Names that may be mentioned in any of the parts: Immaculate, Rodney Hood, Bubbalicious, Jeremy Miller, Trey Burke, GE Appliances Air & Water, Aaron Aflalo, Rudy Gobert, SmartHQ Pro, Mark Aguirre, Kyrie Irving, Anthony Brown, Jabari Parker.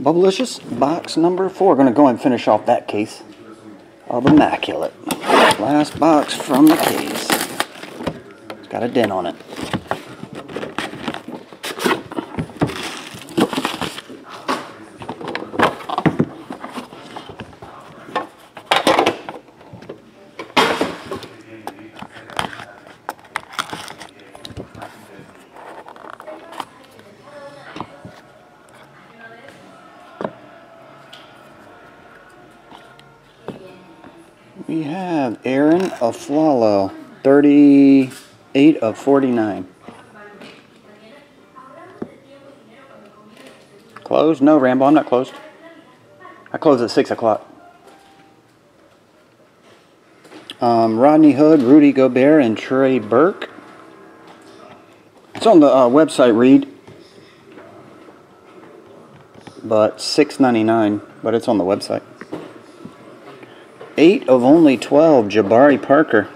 Bubbalicious, box number 4. We're going to go ahead and finish off that case of Immaculate. Last box from the case. It's got a dent on it. We have Aaron Aflalo, 38 of 49. Closed? No, Rambo, I'm not closed. I close at 6 o'clock. Rodney Hood, Rudy Gobert, and Trey Burke. It's on the website, Reed. But $6.99, but it's on the website. 8 of only 12, Jabari Parker.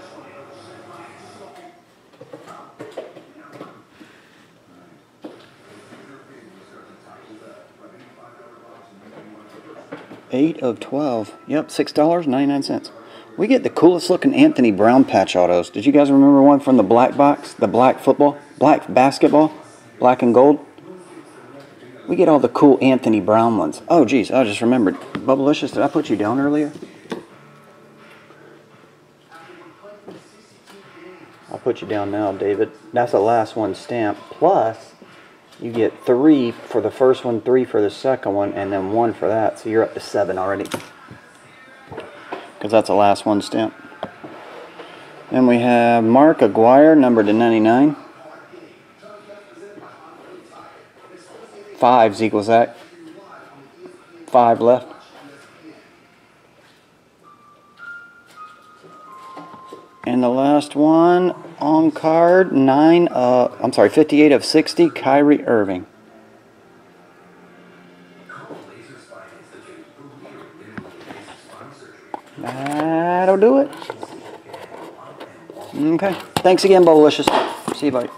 Yep, $6.99. We get the coolest looking Anthony Brown patch autos. Did you guys remember one from the black box? The black football? Black basketball? Black and gold? We get all the cool Anthony Brown ones. Oh, geez, I just remembered. Bubbalicious, did I put you down earlier? I'll put you down now, David. That's the last one stamp. Plus, you get 3 for the first one, 3 for the second one, and then 1 for that. So you're up to 7 already. Because that's the last one stamp. Then we have Mark Aguirre, numbered to 99. 5 Zeke was that. 5 left. And the last one on card, 58 of 60, Kyrie Irving. That'll do it. Okay. Thanks again, Bubbalicious. See you, buddy.